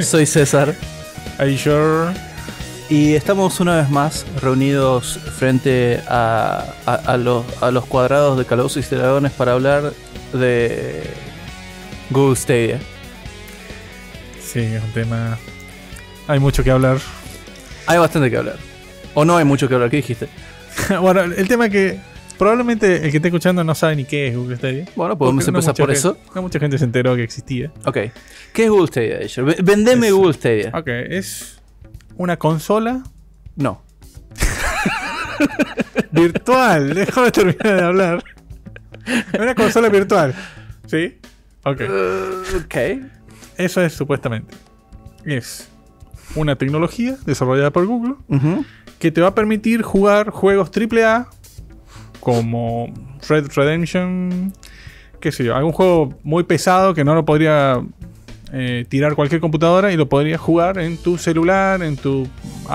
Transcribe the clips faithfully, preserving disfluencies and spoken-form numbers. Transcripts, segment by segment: Soy César. Are you sure? Y estamos una vez más reunidos frente a, a, a, los, a los cuadrados de Calabozos y Dragones para hablar de Google Stadia. Sí, es un tema... Hay mucho que hablar. Hay bastante que hablar. O no hay mucho que hablar, ¿qué dijiste? Bueno, el tema es que probablemente el que esté escuchando no sabe ni qué es Google Stadia. Bueno, podemos no empezar por eso. No mucha gente se enteró que existía. Ok. ¿Qué es Google Stadia? Vendeme es, Google Stadia. Ok, es... ¿Una consola? No. Virtual. Déjame terminar de hablar. Una consola virtual. ¿Sí? Ok. Uh, ok. Eso es supuestamente. Es una tecnología desarrollada por Google uh-huh. que te va a permitir jugar juegos triple A como Red Redemption, qué sé yo, algún juego muy pesado que no lo podría... Eh, tirar cualquier computadora y lo podrías jugar en tu celular, en tu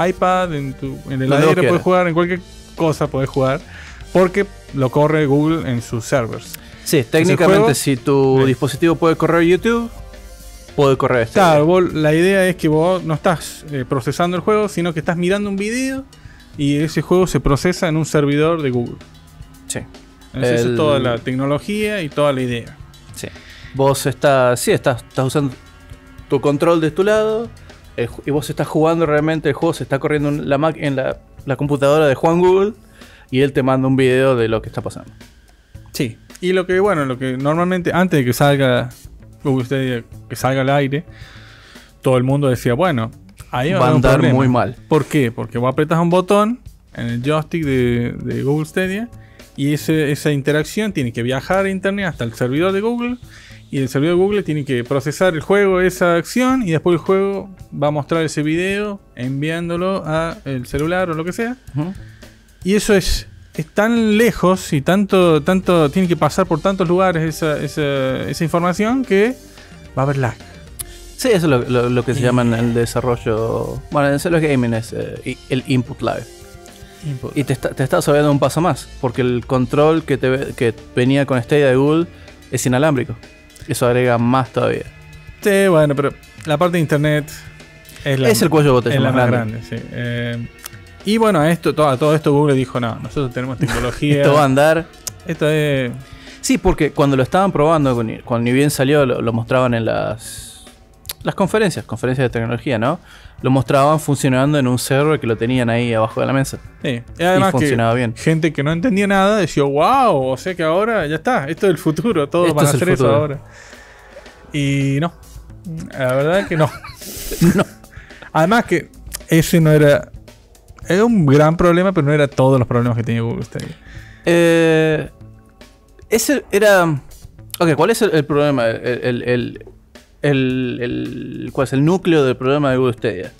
iPad, en tu en el heladero, puedes jugar en cualquier cosa, puedes jugar porque lo corre Google en sus servers. Sí, técnicamente juego, si tu eh. dispositivo puede correr YouTube, puede correr este. Claro, vos, la idea es que vos no estás eh, procesando el juego, sino que estás mirando un video y ese juego se procesa en un servidor de Google. Sí. Entonces el... es toda la tecnología y toda la idea. Sí. Vos estás, sí, estás, estás usando tu control de tu lado el, y vos estás jugando realmente, el juego se está corriendo en la, Mac, en la, la computadora de Juan Google y él te manda un video de lo que está pasando. Sí, y lo que, bueno, lo que normalmente antes de que salga Google Stadia, que salga al aire, todo el mundo decía, bueno, ahí va, va a andar un muy mal. ¿Por qué? Porque vos apretas un botón en el joystick de, de Google Stadia y ese, esa interacción tiene que viajar a internet hasta el servidor de Google. Y el servidor de Google tiene que procesar el juego, esa acción, y después el juego va a mostrar ese video enviándolo al celular o lo que sea. Uh-huh. Y eso es, es tan lejos y tanto, tanto tiene que pasar por tantos lugares esa, esa, esa información que va a haber lag. Sí, eso es lo, lo, lo que se llama en el desarrollo. Bueno, en los gaming es eh, el input lag. Input. Y te, está, te estás sabiendo un paso más, porque el control que, te, que venía con Stadia de Google es inalámbrico. Eso agrega más todavía. Sí, bueno, pero la parte de internet es, la, es el cuello de botella más, más grande. grande sí. eh, y bueno, a esto, todo, todo esto Google dijo, no, nosotros tenemos tecnología. Esto va a andar. Esto es... Sí, porque cuando lo estaban probando, cuando ni bien salió, lo, lo mostraban en las, las conferencias, conferencias de tecnología, ¿no? Lo mostraban funcionando en un server que lo tenían ahí abajo de la mesa. Sí. Y además y funcionaba que bien. Gente que no entendía nada decía, wow, o sea que ahora ya está, esto es el futuro, todos esto van a hacer eso ahora. Y no, la verdad es que no. No. Además que ese no era, era un gran problema, pero no era todos los problemas que tenía Google Stadia. Eh, ese era, ok, ¿cuál es el, el problema? El... el, el El, el, ¿Cuál es el núcleo del problema de Google Stadia?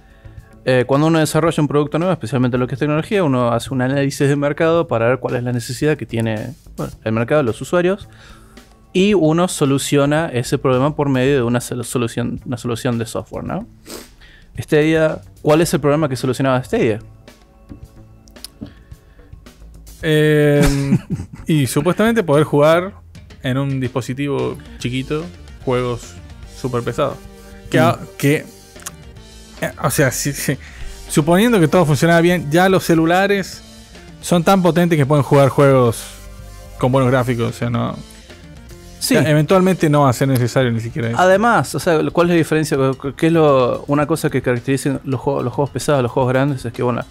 Eh, cuando uno desarrolla un producto nuevo, especialmente lo que es tecnología, uno hace un análisis de mercado para ver cuál es la necesidad que tiene bueno, el mercado, los usuarios, y uno soluciona ese problema por medio de una solución, una solución de software, ¿no? Stadia, ¿cuál es el problema que solucionaba Stadia? Eh, y supuestamente poder jugar en un dispositivo chiquito juegos súper pesado. Que, mm. que, o sea, si, si, suponiendo que todo funcionaba bien, ya los celulares son tan potentes que pueden jugar juegos con buenos gráficos. O sea, no. Sí. O sea, eventualmente no va a ser necesario ni siquiera eso. Además, o sea, ¿cuál es la diferencia? ¿Qué es lo, una cosa que caracteriza los juegos, los juegos pesados, los juegos grandes? Es que, bueno,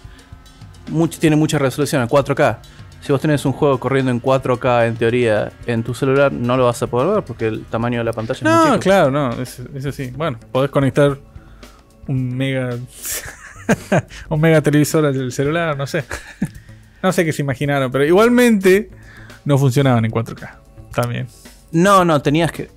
mucho, tiene mucha resolución, en cuatro K. Si vos tenés un juego corriendo en cuatro K, en teoría, en tu celular, no lo vas a poder ver porque el tamaño de la pantalla no, es muy chico. No, claro, no, eso, eso sí. Bueno, podés conectar un mega un mega televisor al celular, no sé. No sé qué se imaginaron, pero igualmente no funcionaban en cuatro K también. No, no, tenías que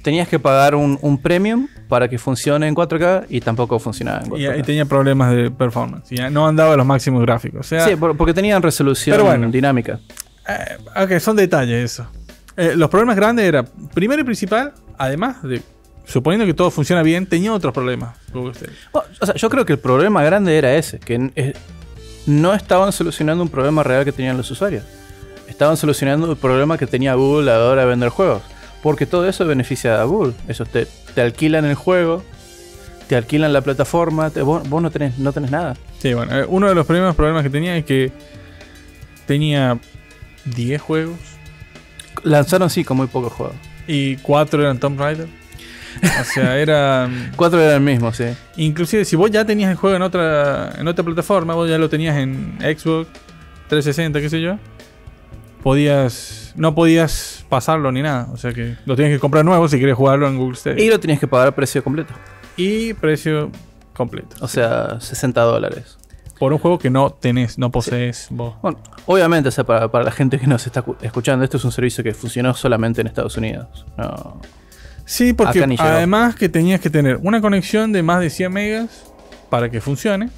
tenías que pagar un, un premium para que funcione en cuatro K y tampoco funcionaba en cuatro K. Y, y tenía problemas de performance. Y no andaba los máximos gráficos. O sea, sí, porque tenían resolución bueno, dinámica. Eh, ok, son detalles eso. Eh, los problemas grandes eran, primero y principal, además de, suponiendo que todo funciona bien, tenía otros problemas. Bueno, o sea, yo creo que el problema grande era ese, que es, no estaban solucionando un problema real que tenían los usuarios. Estaban solucionando el problema que tenía Google a la hora de vender juegos. Porque todo eso beneficia a Google. Eso te, te alquilan el juego, te alquilan la plataforma, te, vos, vos no tenés, no tenés nada. Sí, bueno, uno de los primeros problemas que tenía es que tenía diez juegos. Lanzaron sí con muy pocos juegos. Y cuatro eran Tomb Raider. O sea, eran... cuatro eran el mismo, sí. Inclusive, si vos ya tenías el juego en otra, en otra plataforma, vos ya lo tenías en Xbox trescientos sesenta, qué sé yo, podías... no podías pasarlo ni nada. O sea que lo tenías que comprar nuevo si querés jugarlo en Google Stadia. Y lo tenías que pagar a precio completo. Y precio completo. O sí. sea, sesenta dólares. Por un juego que no tenés, no posees sí. vos. Bueno, obviamente, o sea, para, para la gente que nos está escuchando, esto es un servicio que funcionó solamente en Estados Unidos. No... Sí, porque además que tenías que tener una conexión de más de cien megas para que funcione.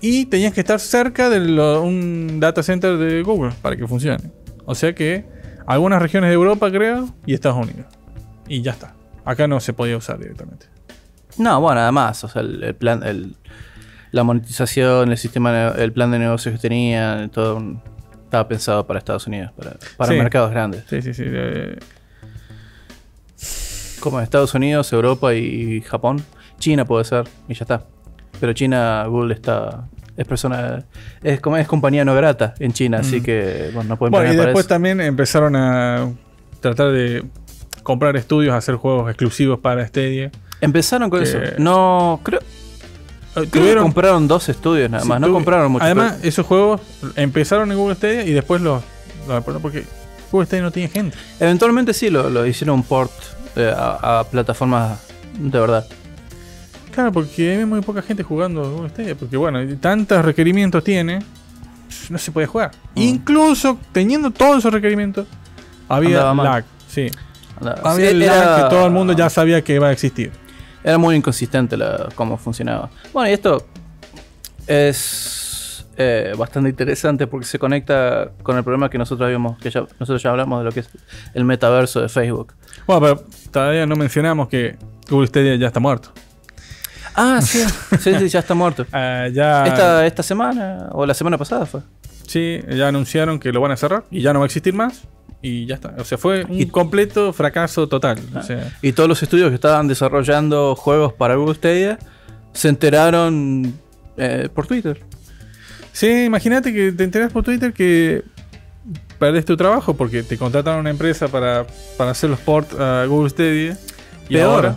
Y tenías que estar cerca de lo, un data center de Google para que funcione. O sea que algunas regiones de Europa, creo, y Estados Unidos. Y ya está. Acá no se podía usar directamente. No, bueno, además, o sea, el, el plan, el, la monetización, el sistema, el plan de negocios que tenían, todo un, estaba pensado para Estados Unidos, para, para sí. mercados grandes. Sí, sí, sí. Eh, Como Estados Unidos, Europa y Japón. China puede ser, y ya está. Pero China, Google está... Es persona... Es, es compañía no grata en China, mm. así que... Bueno, no pueden bueno y después eso. También empezaron a tratar de comprar estudios, hacer juegos exclusivos para Stadia. Empezaron con que... eso. No, creo... Creo tuvieron, que compraron dos estudios nada más, sí, no compraron muchos. Además, pero... esos juegos empezaron en Google Stadia y después los... los porque Google Stadia no tiene gente. Eventualmente sí, lo, lo hicieron un port... A, a plataformas de verdad. Claro, porque hay muy poca gente jugando Google Stadia. Porque bueno, tantos requerimientos tiene, no se puede jugar. Mm. Incluso teniendo todos esos requerimientos, había lag. Sí. Había sí, lag era... que todo el mundo ya sabía que iba a existir. Era muy inconsistente la, cómo funcionaba. Bueno, y esto es eh, bastante interesante porque se conecta con el problema que nosotros habíamos, que ya, nosotros ya hablamos de lo que es el metaverso de Facebook. Bueno, pero todavía no mencionamos que Google Stadia ya está muerto. Ah, sí, sí, sí, ya está muerto. Uh, ya... Esta, esta semana o la semana pasada fue. Sí, ya anunciaron que lo van a cerrar y ya no va a existir más y ya está. O sea, fue un y... completo fracaso total. Ah, o sea... Y todos los estudios que estaban desarrollando juegos para Google Stadia se enteraron eh, por Twitter. Sí, imagínate que te enteras por Twitter que... perdés tu trabajo porque te contrataron una empresa para, para hacer los ports a Google Stadia. Y peor, ahora...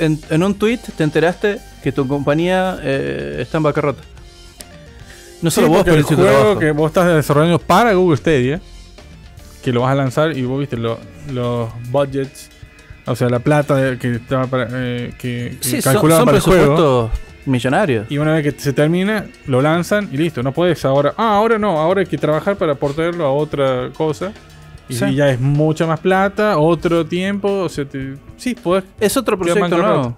en, en un tweet te enteraste que tu compañía eh, está en bancarrota. No solo sí, vos, pero el juego trabajo. Que vos estás desarrollando para Google Stadia, que lo vas a lanzar y vos viste lo, los budgets, o sea, la plata que estaba para, eh, que, que sí, calculaban para el juego. Millonarios. Y una vez que se termina, lo lanzan y listo. No puedes ahora. Ah, ahora no. Ahora hay que trabajar para portarlo a otra cosa. Y sí. ya es mucha más plata, otro tiempo. O sea, te, sí, podés. Es otro proyecto nuevo.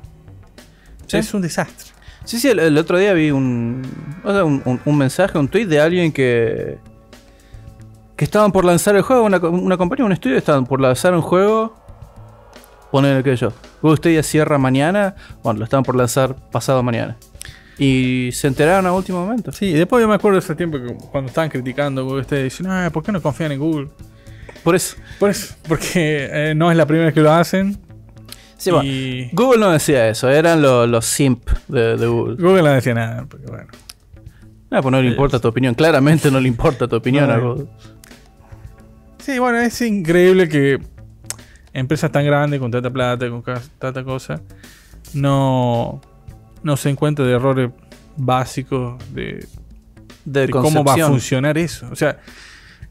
¿Sí? Es un desastre. Sí, sí. El, el otro día vi un, o sea, un, un, un mensaje, un tweet de alguien que. que estaban por lanzar el juego. Una, una compañía, un estudio, estaban por lanzar un juego. Poner que yo. Google Stadia cierra mañana. Bueno, lo estaban por lanzar pasado mañana. Y se enteraron a último momento. Sí, y después yo me acuerdo de ese tiempo que cuando estaban criticando Google Stadia. Dicen, ah, ¿por qué no confían en Google? Por eso. Por eso. Porque eh, no es la primera vez que lo hacen. Sí, y... bueno, Google no decía eso. Eran los, los simp de, de Google. Google no decía nada. Porque bueno. No, pues no le importa tu opinión. Claramente no le importa tu opinión no, a Google. Sí, bueno, es increíble que... empresas tan grandes, con tanta plata, con tanta cosa, no, no se encuentra de errores básicos de, de, de cómo va a funcionar eso. O sea,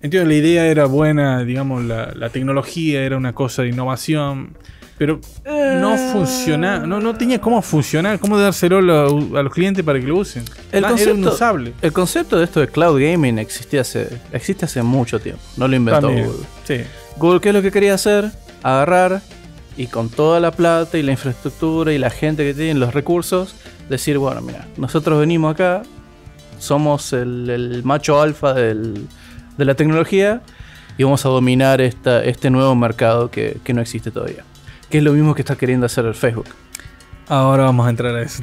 entiendo, la idea era buena, digamos, la, la tecnología era una cosa de innovación, pero eh... no funcionaba, no, no tenía cómo funcionar, cómo dárselo a, a los clientes para que lo usen. El ah, concepto, era inusable. El concepto de esto de cloud gaming existía hace, existe hace mucho tiempo, no lo inventó También, Google. Sí. Google, ¿qué es lo que quería hacer? Agarrar y con toda la plata y la infraestructura y la gente que tienen los recursos, decir, bueno, mira, nosotros venimos acá, somos el, el macho alfa del, de la tecnología y vamos a dominar esta, este nuevo mercado que, que no existe todavía. Que es lo mismo que está queriendo hacer el Facebook. Ahora vamos a entrar a eso.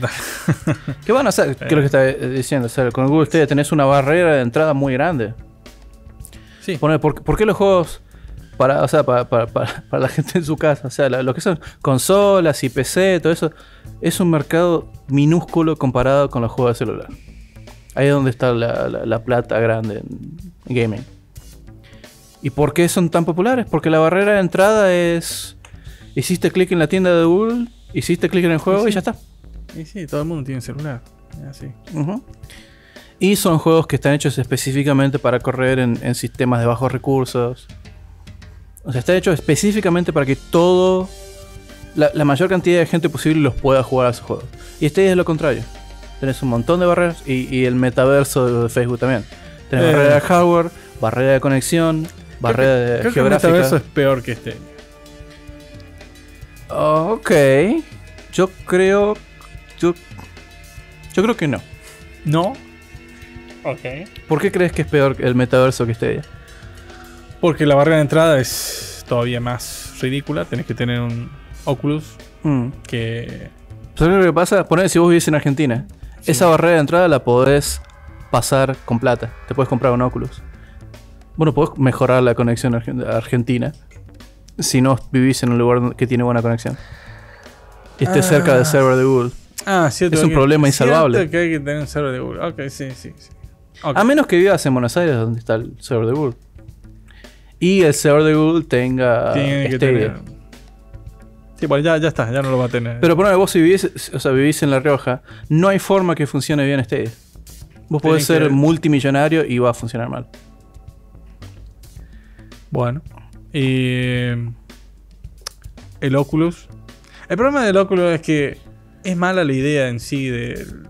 Que bueno, o sea, eh. creo que está diciendo, o sea, con Google Stadia tenés una barrera de entrada muy grande. Sí. ¿Por, por, por qué los juegos para, o sea, para, para, para, para la gente en su casa? O sea, la, lo que son consolas y P C, todo eso, es un mercado minúsculo comparado con los juegos de celular. Ahí es donde está la, la, la plata grande en gaming. ¿Y por qué son tan populares? Porque la barrera de entrada es... Hiciste clic en la tienda de Google, hiciste clic en el juego y, sí. y ya está. Y sí, todo el mundo tiene un celular. Así. Uh-huh. Y son juegos que están hechos específicamente para correr en, en sistemas de bajos recursos. O sea, están hechos específicamente para que todo... La, la mayor cantidad de gente posible los pueda jugar a esos juegos. Y este es lo contrario. Tenés un montón de barreras y, y el metaverso de Facebook también. Tenés eh. barrera de hardware, barrera de conexión, barrera creo que, geográfica. Creo que el metaverso es peor que este. Ok. Yo creo... Yo, yo creo que no. ¿No? Ok. ¿Por qué crees que es peor el metaverso que Stadia? Porque la barrera de entrada es todavía más ridícula. Tenés que tener un Oculus mm. que... ¿Sabes lo que pasa? Poner si vos vivís en Argentina. Sí. Esa barrera de entrada la podés pasar con plata. Te podés comprar un Oculus. Bueno, podés mejorar la conexión a Argentina si no vivís en un lugar que tiene buena conexión. Y esté ah, cerca del server de Google. Ah, cierto. Es un que, problema insalvable. Que hay que tener un server de Google. Ok, sí, sí, sí. Okay. A menos que vivas en Buenos Aires, donde está el server de Google. Y el server de Google tenga... Tiene que tener. Sí, bueno, ya, ya está, ya no lo va a tener. Pero por ejemplo, vos si vivís, o sea, vivís en La Rioja, no hay forma que funcione bien Stadia. Vos Tenés podés ser que... multimillonario y va a funcionar mal. Bueno. Y... el Oculus. El problema del Oculus es que es mala la idea en sí del...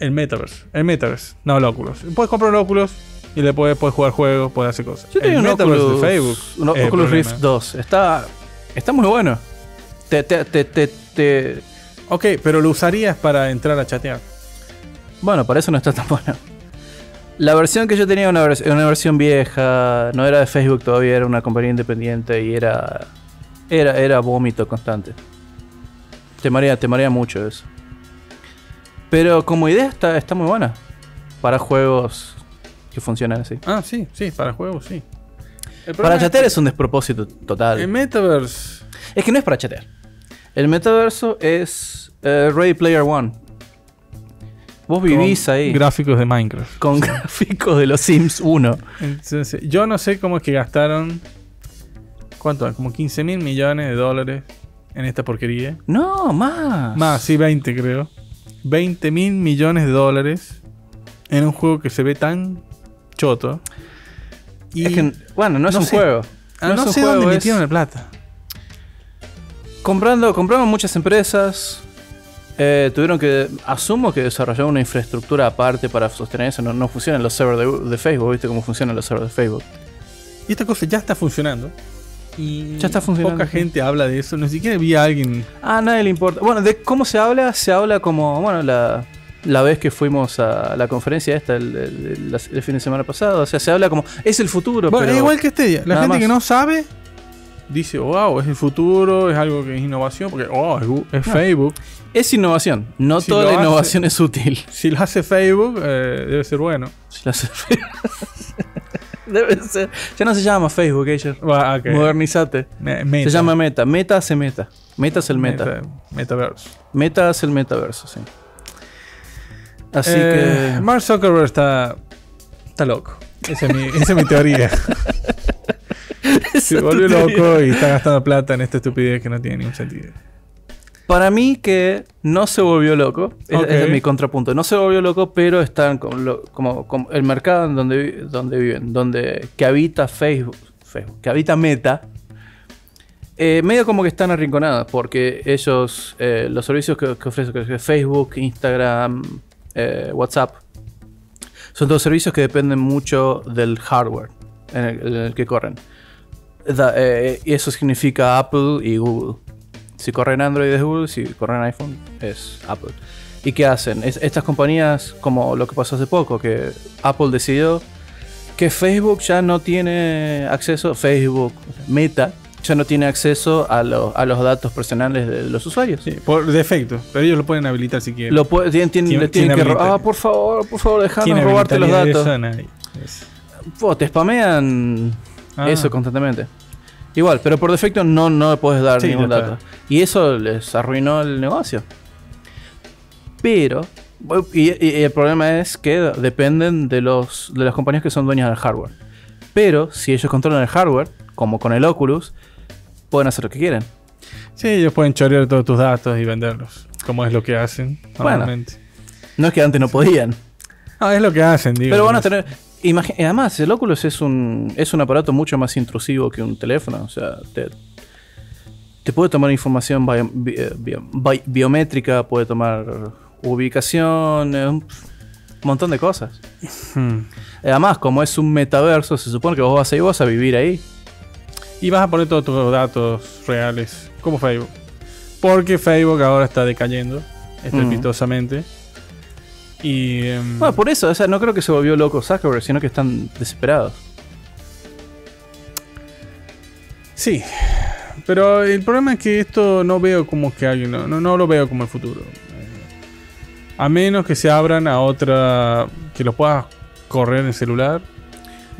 El Metaverse. El Metaverse, no el Oculus. Puedes comprar un Oculus y le puedes, puedes jugar juegos, puedes hacer cosas. Yo tengo un Oculus de Facebook. Un Oculus Rift dos. Está, está muy bueno. Te, te, te, te, te... Ok, pero lo usarías para entrar a chatear. Bueno, para eso no está tan bueno. La versión que yo tenía era una, vers una versión vieja. No era de Facebook todavía, era una compañía independiente y era... Era, era vómito constante. Te marea, te marea mucho eso. Pero como idea está, está muy buena. Para juegos que funcionan así. Ah, sí, sí, para juegos, sí. Para chatear es, que es un despropósito total. El Metaverse... Es que no es para chatear. El Metaverso es uh, Ready Player One. Vos vivís con ahí. Gráficos de Minecraft. Con sí. gráficos de los Sims uno. Entonces, yo no sé cómo es que gastaron... ¿Cuánto? Como quince mil millones de dólares en esta porquería. No, más. Más, sí, veinte creo. veinte mil millones de dólares en un juego que se ve tan choto. Y es que, bueno, no es no un sé, juego. No, no sé dónde metieron la plata. Comprando, compraron muchas empresas. Eh, tuvieron que, asumo que desarrollar una infraestructura aparte para sostener eso. No, no funcionan los servers de, de Facebook. ¿Viste cómo funcionan los servers de Facebook? Y esta cosa ya está funcionando. Y ya está funcionando. Poca gente habla de eso, ni siquiera vi a alguien. Ah, nadie le importa. Bueno, de cómo se habla, se habla como, bueno, la, la vez que fuimos a la conferencia esta el, el, el, el fin de semana pasado. O sea, se habla como, es el futuro. Bueno, pero igual que Stadia. La gente más. que no sabe dice, wow, es el futuro, es algo que es innovación, porque, oh, es, es no. Facebook. Es innovación, no si toda la hace, innovación es útil. Si lo hace Facebook, eh, debe ser bueno. Si lo hace Facebook. Debe ser. Ya no se llama Facebook, ellos. Ah, okay. Modernizate. Me, se llama Meta. Meta hace Meta. Meta es el Meta. Meta Metaverso. Meta hace el Metaverso, sí. Así eh, que... Mark Zuckerberg está... Está loco. Esa es mi, esa es mi teoría. Se volvió loco y está gastando plata en esta estupidez que no tiene ningún sentido. Para mí que no se volvió loco, okay. es, es mi contrapunto. No se volvió loco, pero están como, como, como el mercado en donde, donde viven, donde que habita Facebook, Facebook que habita Meta, eh, medio como que están arrinconadas, porque ellos, eh, los servicios que, que ofrecen Facebook, Instagram, eh, WhatsApp, son dos servicios que dependen mucho del hardware en el, en el que corren. Da, eh, y eso significa Apple y Google. Si corren Android es Google, si corren iPhone es Apple. ¿Y qué hacen? Es, estas compañías, como lo que pasó hace poco, que Apple decidió que Facebook ya no tiene acceso, Facebook, Meta, ya no tiene acceso a, lo, a los datos personales de los usuarios. Sí, por defecto, pero ellos lo pueden habilitar si quieren. Lo puede, tienen, tienen, ¿Tien, le tienen que robar. Ah, por favor, por favor, dejanos robarte los datos. Pô, te spamean ah. eso constantemente. Igual, pero por defecto no, no le puedes dar sí, ningún dato. Y eso les arruinó el negocio. Pero, y, y el problema es que dependen de, los, de las compañías que son dueñas del hardware. Pero si ellos controlan el hardware, como con el Oculus, pueden hacer lo que quieren. Sí, ellos pueden chorear todos tus datos y venderlos, como es lo que hacen normalmente. Bueno, no es que antes no podían. No, es lo que hacen, digo. Pero van a tener... Además, el Oculus es un, es un aparato mucho más intrusivo que un teléfono. O sea, te, te puede tomar información bio, bio, bio, biométrica, puede tomar ubicación, un montón de cosas. Hmm. Además, como es un metaverso, se supone que vos vas a ir vos a vivir ahí. Y vas a poner todos tus datos reales, como Facebook. Porque Facebook ahora está decayendo estrepitosamente. Mm. Y, um, bueno, por eso, o sea, no creo que se volvió loco Zuckerberg, sino que están desesperados. Sí, pero el problema es que esto no veo como que alguien, no, no, no lo veo como el futuro. A menos que se abran a otra, que los puedas correr en celular.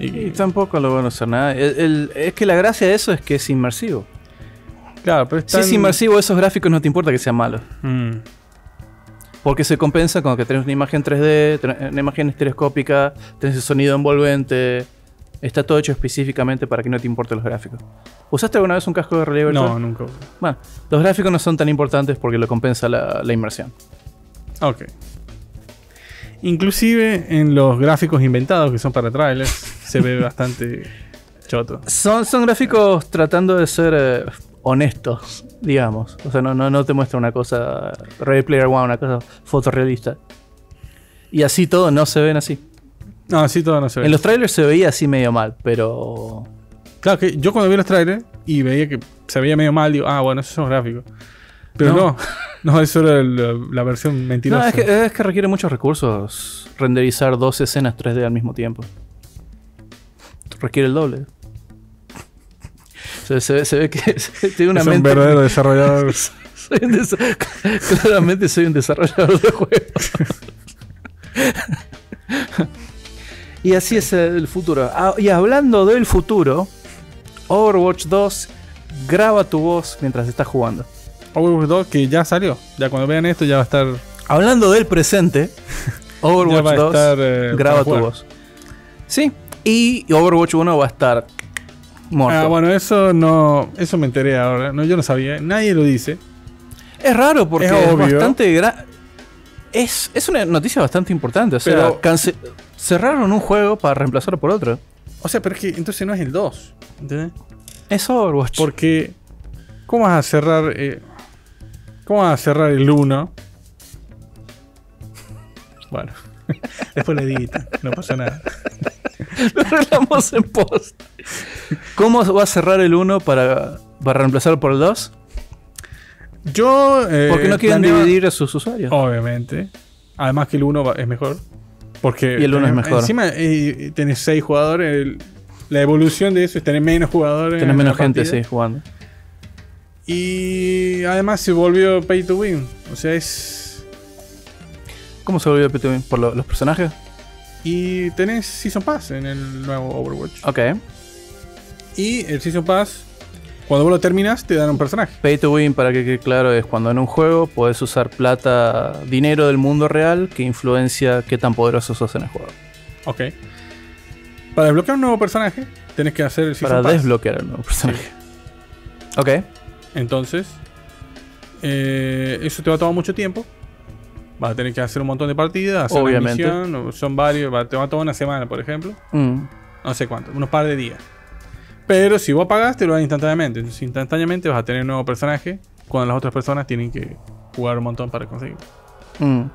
Y, y tampoco lo van a hacer nada. El, el, es que la gracia de eso es que es inmersivo. Claro, pero es tan... Si es inmersivo, esos gráficos no te importa que sean malos. Mm. Porque se compensa con que tenés una imagen tres D, una imagen estereoscópica, tenés el sonido envolvente. Está todo hecho específicamente para que no te importen los gráficos. ¿Usaste alguna vez un casco de realidad virtual? No, nunca. Bueno, los gráficos no son tan importantes porque lo compensa la, la inmersión. Ok. Inclusive en los gráficos inventados que son para trailers se ve bastante choto. Son, son gráficos tratando de ser... Eh, honestos, digamos. O sea, no, no, no te muestra una cosa Ready Player One, una cosa fotorrealista. Y así todo no se ven así. No, así todo no se ven. En los trailers se veía así medio mal, pero... Claro que yo cuando vi los trailers y veía que se veía medio mal, digo, ah, bueno, esos son gráficos. Pero no, no, no es solo la, la versión mentirosa. No, es que, es que requiere muchos recursos renderizar dos escenas tres D al mismo tiempo. Requiere el doble. Se, se, se ve que tiene una es mente... Es un verdadero desarrollador. soy un desa Claramente soy un desarrollador de juegos. Y así es el futuro. Ah, y hablando del futuro, Overwatch dos, graba tu voz mientras estás jugando. Overwatch dos que ya salió. Ya cuando vean esto ya va a estar... Hablando del presente, Overwatch dos, estar, eh, graba tu voz. Sí. Y Overwatch uno va a estar... Muerto. Ah, bueno, eso no. Eso me enteré ahora. No, yo no sabía. Nadie lo dice. Es raro porque es, es bastante gran. Es, es una noticia bastante importante. O sea, cance... cerraron un juego para reemplazarlo por otro. O sea, pero es que entonces no es el dos. ¿Entendés? Es Overwatch. Porque. ¿Cómo vas a cerrar? Eh... ¿Cómo vas a cerrar el uno? Bueno. Después lo edita. No pasa nada. Lo arreglamos en post. ¿Cómo va a cerrar el uno para, para reemplazar por el dos? Yo... Eh, porque no quieren planeo... dividir a sus usuarios. Obviamente. Además que el uno es mejor. Porque y el uno eh, es mejor. Encima eh, tenés seis jugadores. El, la evolución de eso es tener menos jugadores. Tener menos gente sí, jugando. Y además se volvió pay to win. O sea, es... ¿Cómo se volvió pay to win? ¿Por lo, los personajes? Y tenés Season Pass en el nuevo Overwatch. Ok. Y el Season Pass, cuando vos lo terminas, te dan un personaje. Pay to win, para que quede claro, es cuando en un juego podés usar plata, dinero del mundo real, que influencia qué tan poderoso sos en el juego. Ok. Para desbloquear un nuevo personaje, tenés que hacer el Season Pass. Para desbloquear un nuevo personaje. Sí. Ok. Entonces, eh, eso te va a tomar mucho tiempo. Vas a tener que hacer un montón de partidas, hacer obviamente. Una misión, son varios, te va a tomar una semana, por ejemplo. Mm. No sé cuánto, unos par de días. Pero si vos pagás, te lo dan instantáneamente. Entonces, instantáneamente vas a tener un nuevo personaje cuando las otras personas tienen que jugar un montón para conseguirlo. Mm.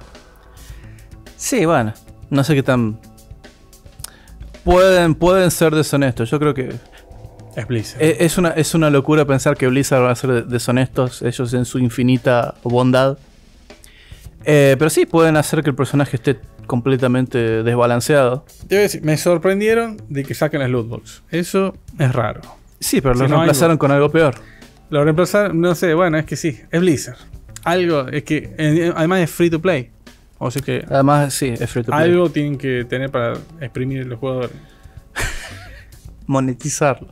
Sí, bueno. No sé qué tan... Pueden, pueden ser deshonestos. Yo creo que... Es Blizzard. Es una, es una locura pensar que Blizzard va a ser deshonestos. Ellos en su infinita bondad. Eh, pero sí, pueden hacer que el personaje esté completamente desbalanceado. Debo decir, me sorprendieron de que saquen las lootbox. Eso es raro. Sí, pero lo reemplazaron con algo peor. Lo reemplazaron, no sé, bueno, es que sí, es Blizzard. Algo, es que en, además es free to play. O sea que además sí, es free to play. Algo tienen que tener para exprimir los jugadores. Monetizarlo.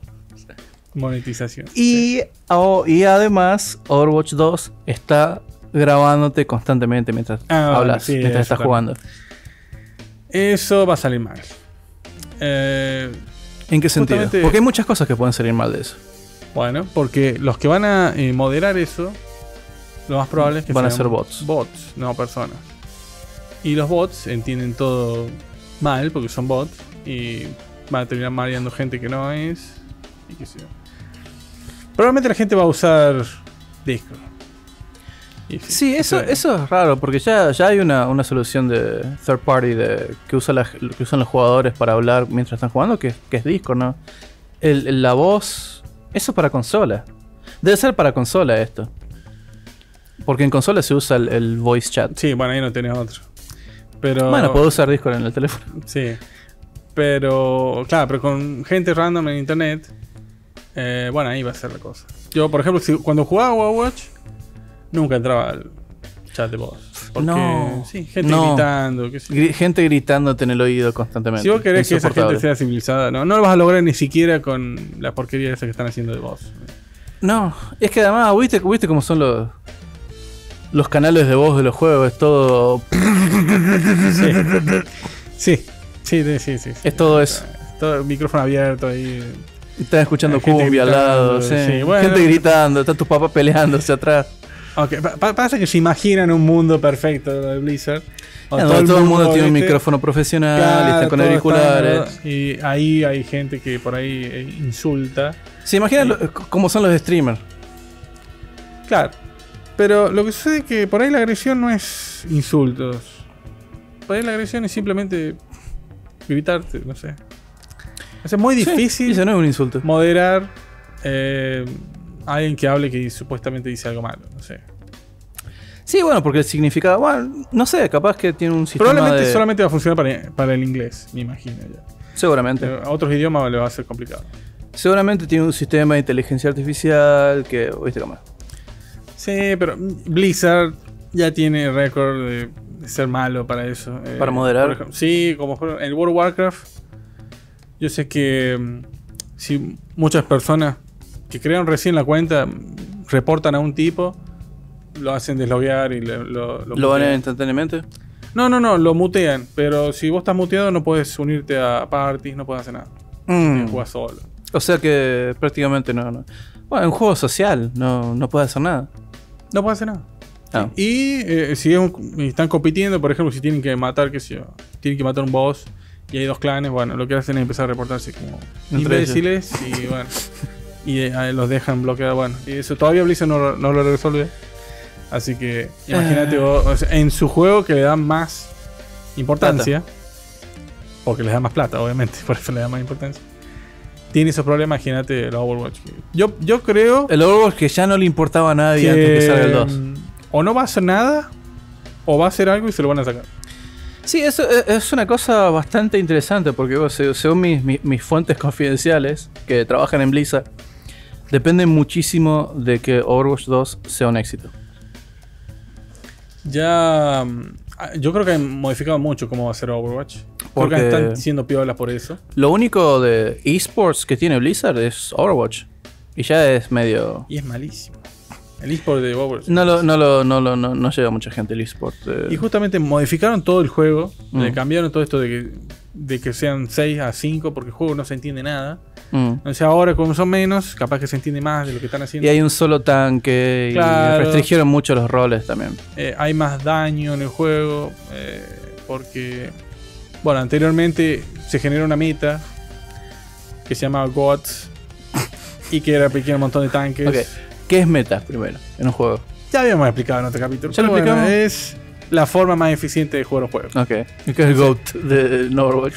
Monetización. Y, sí. oh, y además, Overwatch dos está grabándote constantemente mientras ah, hablas, sí, mientras estás claro. jugando. Eso va a salir mal. Eh, ¿En qué sentido? Porque hay muchas cosas que pueden salir mal de eso. Bueno, porque los que van a eh, moderar eso, lo más probable es que van a ser bots. Bots, no personas. Y los bots entienden todo mal porque son bots y van a terminar mareando gente que no es. Y qué sé yo. Probablemente la gente va a usar Discord. Sí, sí, eso, o sea, eso es raro, porque ya, ya hay una, una solución de third party de, que, usa la, que usan los jugadores para hablar mientras están jugando, que, que es Discord, ¿no? El, el, la voz, eso para consola. Debe ser para consola esto. Porque en consola se usa el, el voice chat. Sí, bueno, ahí no tenés otro. Pero, bueno, puedo usar Discord en el teléfono. Sí, pero claro, pero con gente random en internet, eh, bueno, ahí va a ser la cosa. Yo, por ejemplo, si, cuando jugaba Overwatch, nunca entraba al chat de voz. Porque no, sí, gente no. gritando. Qué sé yo. Gente gritándote en el oído constantemente. Si vos querés que esa gente sea civilizada, no, no lo vas a lograr ni siquiera con la porquería esa que están haciendo de voz. No, es que además, ¿viste, viste cómo son los, los canales de voz de los juegos? Es todo... Sí, sí, sí, sí, sí, sí. Es todo eso. Todo el micrófono abierto ahí... Estás escuchando cumbia al lado, sí. Sí, bueno, gente gritando, están tus papás peleándose atrás. Okay. Pasa que se imaginan un mundo perfecto de Blizzard. O no, todo, el todo el mundo tiene un micrófono profesional, claro, y está con auriculares. Está, y ahí hay gente que por ahí insulta. Se imaginan y... cómo son los streamers. Claro. Pero lo que sucede es que por ahí la agresión no es insultos. Por ahí la agresión es simplemente gritarte, no sé. O sea, es muy difícil, sí, eso no es un insulto. Moderar. Eh, Alguien que hable que supuestamente dice algo malo, no sé. Sí, bueno, porque el significado, bueno, no sé, capaz que tiene un sistema. Probablemente de... solamente va a funcionar para, para el inglés, me imagino ya. Seguramente. Pero a otros idiomas le va a ser complicado. Seguramente tiene un sistema de inteligencia artificial que, ¿viste cómo? Sí, pero Blizzard ya tiene récord de, de ser malo para eso. Para eh, moderar. Por ejemplo, sí, como en el World of Warcraft, yo sé que si muchas personas que crearon recién la cuenta reportan a un tipo, lo hacen desloguear y lo... ¿Lo, lo, ¿Lo van instantáneamente? No, no, no, lo mutean. Pero si vos estás muteado no puedes unirte a parties, no puedes hacer nada. Mm. Juegas solo. O sea que prácticamente no... no. Bueno, en un juego social no, no puedes hacer nada. No puedes hacer nada. Ah. Y eh, si es un, están compitiendo, por ejemplo, si tienen que matar, qué sé yo, tienen que matar un boss y hay dos clanes, bueno, lo que hacen es empezar a reportarse como imbéciles y bueno... Y los dejan bloqueados. Bueno, y eso todavía Blizzard no, no lo resuelve. Así que imagínate vos, o sea, en su juego que le dan más importancia, plata. Porque les da más plata, obviamente, por eso le da más importancia, tiene esos problemas. Imagínate el Overwatch. Yo, yo creo. El Overwatch que ya no le importaba a nadie antes de que salga el dos. O no va a hacer nada, o va a hacer algo y se lo van a sacar. Sí, eso es una cosa bastante interesante. Porque o sea, según mis, mis, mis fuentes confidenciales que trabajan en Blizzard, depende muchísimo de que Overwatch dos sea un éxito. Ya... Yo creo que han modificado mucho cómo va a ser Overwatch. Porque creo que están siendo piolas por eso. Lo único de eSports que tiene Blizzard es Overwatch. Y ya es medio... Y es malísimo. El eSport de Overwatch. No, lo, no, lo, no, lo, no, no llega a mucha gente el eSport. Eh. Y justamente modificaron todo el juego. Mm. Le cambiaron todo esto de que, de que sean seis a cinco porque el juego no se entiende nada. Mm. Entonces ahora como son menos, capaz que se entiende más de lo que están haciendo. Y hay un solo tanque, claro. Y restringieron mucho los roles también. Eh, hay más daño en el juego, eh, porque bueno, anteriormente se generó una meta que se llamaba GOAT y que era pequeño un montón de tanques. Okay. ¿Qué es meta primero en un juego? Ya habíamos explicado en otro capítulo. Ya lo bueno, explicamos. Es la forma más eficiente de jugar un juego. Ok. ¿Y qué es el GOAT de Overwatch?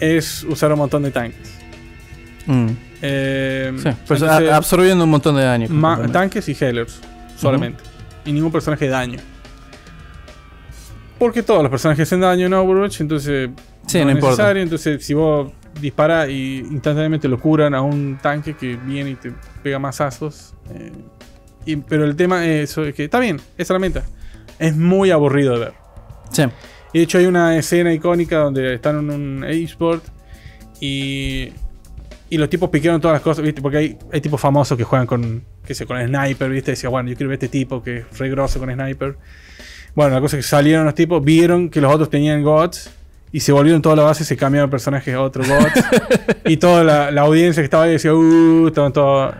Es usar un montón de tanques. Mm. Eh, sí, pues entonces, absorbiendo un montón de daño. Tanques y healers solamente. Uh-huh. Y ningún personaje de daño. Porque todos los personajes hacen daño en Overwatch, entonces sí, no, no es importa. Necesario. Entonces, si vos disparás y instantáneamente lo curan a un tanque que viene y te pega mazazos. Eh, y, pero el tema es, es que está bien, esa es la meta. Es muy aburrido de ver. Sí. Y de hecho, hay una escena icónica donde están en un eSport y, y los tipos piquearon todas las cosas, ¿viste? Porque hay, hay tipos famosos que juegan con, qué sé, con el sniper, ¿viste? Y decía, bueno, yo quiero ver este tipo que es re grosso con el sniper. Bueno, la cosa es que salieron los tipos, vieron que los otros tenían GOATs y se volvieron toda la base y se cambiaron personajes a otro GOATs. Y toda la, la audiencia que estaba ahí decía, uh, estaban todos.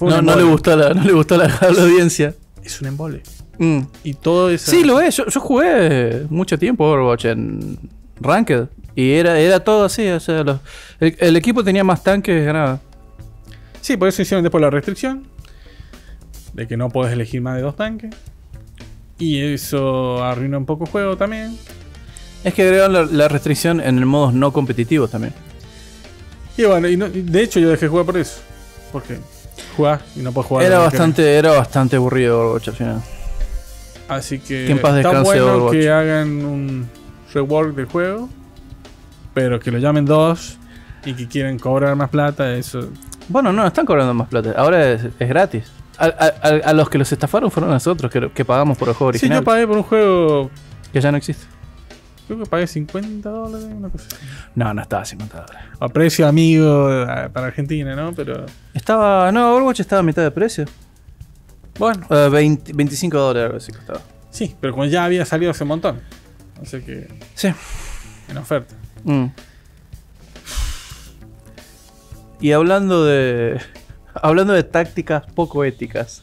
No, no le gustó la, no le gustó la, la audiencia. Es un embole. Mm. Y todo eso. Sí, lo es. Yo, yo jugué mucho tiempo Overwatch en Ranked. Y era, era todo así. O sea, los, el, el equipo tenía más tanques que nada. Sí, por eso hicieron después la restricción. De que no podés elegir más de dos tanques. Y eso arruinó un poco el juego también. Es que agregaron la, la restricción en el modo no competitivo también. Y bueno, y no, de hecho yo dejé jugar por eso. Porque jugás y no podés jugar. Era bastante, que... era bastante aburrido Overwatch al final. Así que está bueno Overwatch. Que hagan un rework del juego, pero que lo llamen dos y que quieran cobrar más plata, eso... Bueno, no, están cobrando más plata, ahora es, es gratis. A, a, a los que los estafaron fueron nosotros, que, que pagamos por el juego original. Sí, yo pagué por un juego... que ya no existe. Creo que pagué cincuenta dólares, una cosa así. No, no estaba cincuenta dólares. A precio amigo para Argentina, ¿no? Pero... estaba... no, Overwatch estaba a mitad de precio. Bueno, uh, veinte, veinticinco dólares costaba. Sí, pero como ya había salido hace un montón. Así que... sí. En oferta. Mm. Y hablando de... hablando de tácticas poco éticas.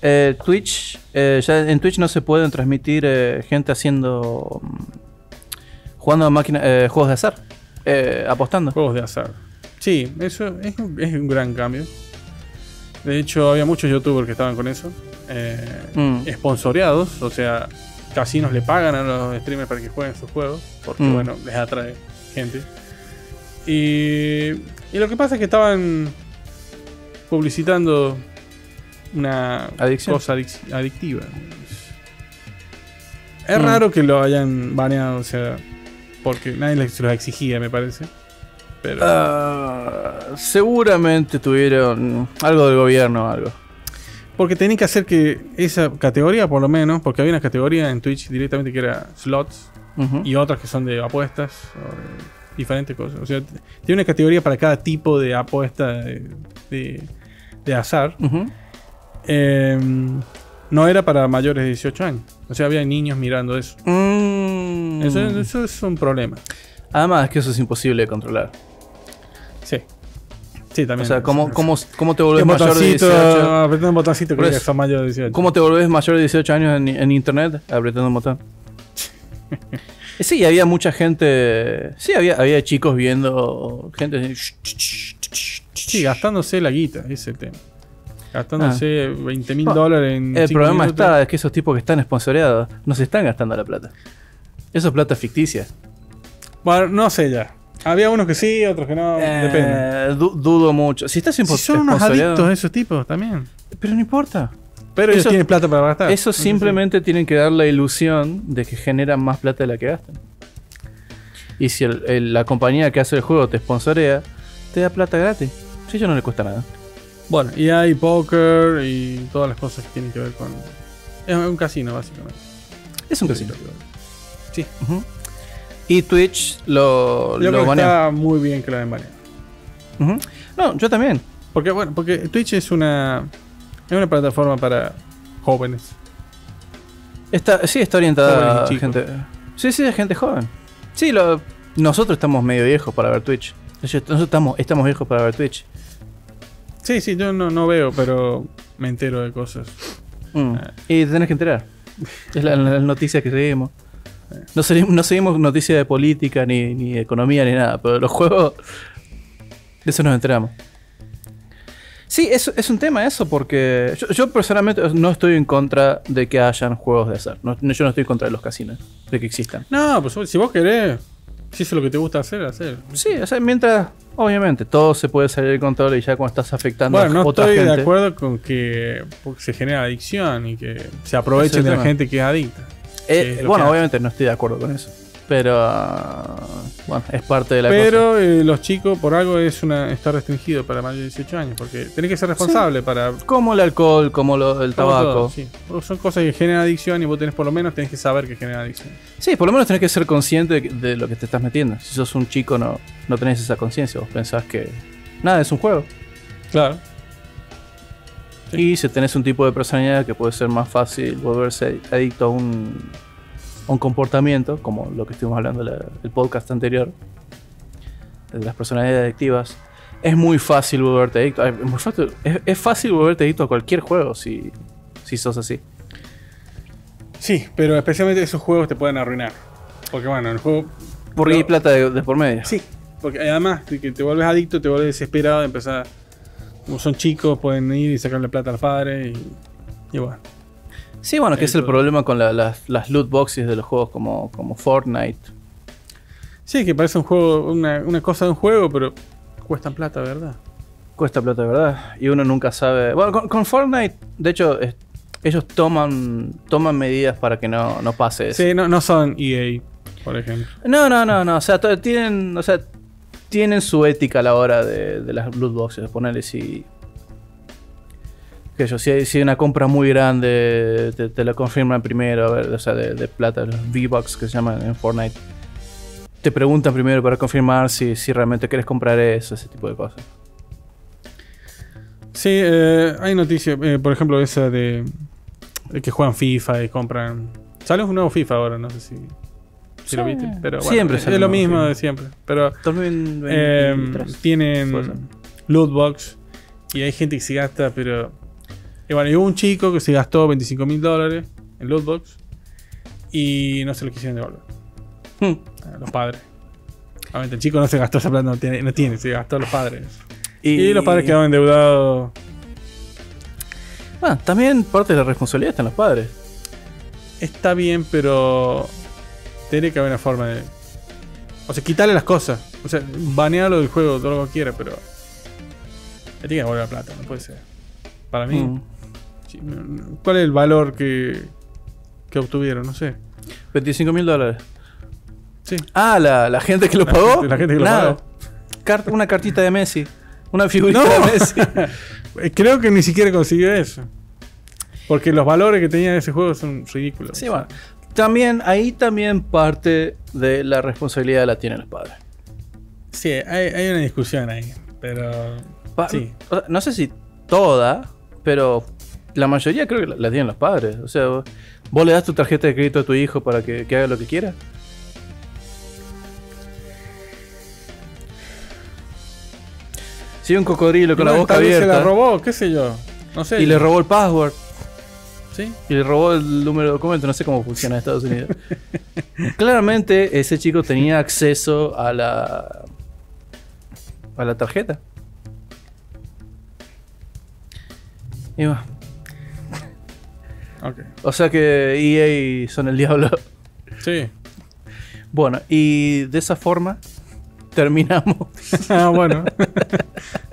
Eh, Twitch... Eh, ya en Twitch no se pueden transmitir eh, gente haciendo... jugando a máquina, eh, juegos de azar. Eh, apostando. Juegos de azar. Sí, eso es un, es un gran cambio. De hecho, había muchos youtubers que estaban con eso. Eh, mm. Esponsoreados. O sea, casinos le pagan a los streamers para que jueguen sus juegos. Porque, mm. bueno, les atrae gente. Y, y lo que pasa es que estaban publicitando una ¿adicción? Cosa adic- adictiva. Es mm. raro que lo hayan baneado. O sea, porque nadie se los exigía, me parece. Pero... Uh, seguramente tuvieron algo del gobierno o algo. Porque tenían que hacer que esa categoría, por lo menos, porque había una categoría en Twitch directamente que era slots uh-huh. y otras que son de apuestas o de diferentes cosas. O sea, tiene una categoría para cada tipo de apuesta de, de, de azar. Uh-huh. Eh, no era para mayores de dieciocho años. O sea, había niños mirando eso. Mm. Eso, eso es un problema. Además, es que eso es imposible de controlar. Sí. Sí, también. O sea, ¿cómo, cómo, cómo te volvés mayor de dieciocho? Apretando un botoncito que son mayor de dieciocho. ¿Cómo te volvés mayor de dieciocho años en, en internet? Apretando un botón. Sí, había mucha gente... Sí, había, había chicos viendo... gente... Sí, gastándose la guita, ese tema. Gastándose ah. veinte mil dólares en... El problema minutos. Está, es que esos tipos que están sponsoreados no se están gastando la plata. Eso es plata ficticia. Bueno, no sé ya. Había unos que sí, otros que no. Eh, Depende. Du dudo mucho. Si estás si son unos adictos de esos tipos también. Pero no importa. Pero ellos tienen plata para gastar. Eso simplemente sí. tienen que dar la ilusión de que generan más plata de la que gastan. Y si el, el, la compañía que hace el juego te sponsorea, te da plata gratis. Si ellos no les cuesta nada. Bueno, y hay póker y todas las cosas que tienen que ver con... Es un casino, básicamente. Es un casino. Sí. Uh-huh. Y Twitch lo, lo baneó. Está muy bien que lo hayan baneado. Uh-huh. No, yo también. Porque bueno, porque Twitch es una es una plataforma para jóvenes. Está, sí, está orientada a gente. Sí, sí, a gente joven. Sí, lo, nosotros estamos medio viejos para ver Twitch. Nosotros estamos, estamos viejos para ver Twitch. Sí, sí, yo no, no veo, pero me entero de cosas. Mm. Ah. Y te tenés que enterar. Es la, la noticia que seguimos. No seguimos, no seguimos noticias de política, ni, ni de economía, ni nada, pero los juegos, de eso nos enteramos. Sí, es, es un tema eso, porque yo, yo personalmente no estoy en contra de que hayan juegos de azar. No, yo no estoy en contra de los casinos, de que existan. No, pues si vos querés, si eso es lo que te gusta hacer, hacer. Sí, o sea, mientras, obviamente, todo se puede salir de control y ya cuando estás afectando bueno, a no otra gente. Bueno, no estoy de acuerdo con que se genera adicción y que se aprovechen de la gente que es adicta. Eh, sí, bueno, obviamente no estoy de acuerdo con eso. Pero bueno, es parte de la pero, cosa. Pero eh, los chicos, por algo es una está restringido para mayor de dieciocho años. Porque tenés que ser responsable, sí, para... Como el alcohol, como lo, el como tabaco. Todo, sí. Son cosas que generan adicción y vos tenés, por lo menos tenés que saber que generan adicción. Sí, por lo menos tenés que ser consciente de, de lo que te estás metiendo. Si sos un chico no, no tenés esa conciencia. Vos pensás que nada, es un juego. Claro. Sí. Y si tenés un tipo de personalidad que puede ser más fácil volverse adicto a un... un comportamiento, como lo que estuvimos hablando en el podcast anterior, de las personalidades adictivas, es muy fácil volverte adicto. Es, muy fácil, es, es fácil volverte adicto a cualquier juego si, si sos así. Sí, pero especialmente esos juegos te pueden arruinar. Porque bueno, el juego... Porque no, hay plata de, de por medio. Sí, porque además que te vuelves adicto, te vuelves desesperado de empezar... Como son chicos, pueden ir y sacarle plata al padre y, y bueno... Sí, bueno, que es el problema con la, la, las loot boxes de los juegos como, como Fortnite. Sí, que parece un juego, una, una cosa de un juego, pero cuestan plata, ¿verdad? Cuesta plata, ¿verdad? Y uno nunca sabe... Bueno, con, con Fortnite, de hecho, es, ellos toman toman medidas para que no, no pase eso. Sí, no, no son E A, por ejemplo. No, no, no, no. O sea, tienen, o sea, tienen su ética a la hora de, de las loot boxes. Ponerle si... Que yo, si hay, si hay una compra muy grande, te, te la confirman primero, a ver, o sea, de, de plata, los V-Bucks que se llaman en Fortnite. Te preguntan primero para confirmar si, si realmente querés comprar eso, ese tipo de cosas. Sí, eh, hay noticias, eh, por ejemplo, esa de, de que juegan FIFA y compran. Sale un nuevo FIFA ahora, no sé si, si sí, lo viste, pero bueno, siempre es, es lo mismo FIFA de siempre. Pero dos mil veintitrés, eh, tienen pues, loot box y hay gente que se gasta, pero... Y bueno, hubo un chico que se gastó veinticinco mil dólares en lootbox y no se lo quisieron devolver. Hmm. A los padres. Obviamente el chico no se gastó esa plata, no tiene, no tiene se gastó a los padres. Y, y los padres quedaron endeudados. Bueno, también parte de la responsabilidad está en los padres. Está bien, pero tiene que haber una forma de... O sea, quitarle las cosas. O sea, banearlo del juego, todo lo que quiera, pero... Le tiene que devolver la plata, no puede ser. Para mí, mm. ¿cuál es el valor que, que obtuvieron? No sé. veinticinco mil dólares. Sí. Ah, la, la gente que lo la pagó. Gente, la gente que nada. Lo pagó. Cart una cartita de Messi. Una figurita no. de Messi. Creo que ni siquiera consiguió eso. Porque los valores que tenía ese juego son ridículos. Sí, bueno. También, ahí también parte de la responsabilidad la tienen los padres. Sí, hay, hay una discusión ahí. Pero. Pa sí. O sea, no sé si toda. Pero la mayoría creo que la tienen los padres. O sea, ¿vos le das tu tarjeta de crédito a tu hijo para que, que haga lo que quiera? Si sí, un cocodrilo con la boca abierta. Se la robó, qué sé yo. No sé. Y le robó el password. ¿Sí? Y le robó el número de documento. No sé cómo funciona en Estados Unidos. Claramente ese chico tenía acceso a la, a la tarjeta. Y va. Okay. O sea que E A son el diablo. Sí. Bueno, y de esa forma terminamos. Ah, bueno.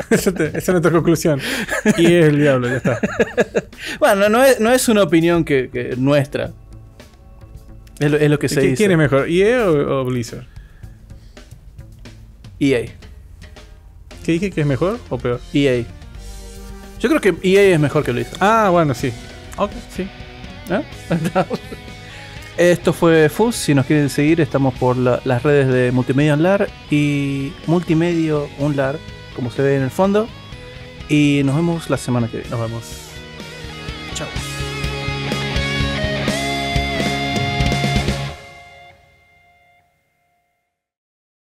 Esa es nuestra conclusión. E A es el diablo, ya está. Bueno, no es, no es una opinión que, que nuestra. Es lo, es lo que se dice. ¿Quién es mejor, E A o, o Blizzard? E A. ¿Qué dije? ¿Que es mejor o peor? E A. Yo creo que E A es mejor que Blizzard. Ah, bueno, sí. Ok, sí. ¿Eh? Esto fue F U S. Si nos quieren seguir, estamos por la, las redes de Multimedio UNLaR y Multimedio UNLaR, como se ve en el fondo. Y nos vemos la semana que viene. Nos vemos.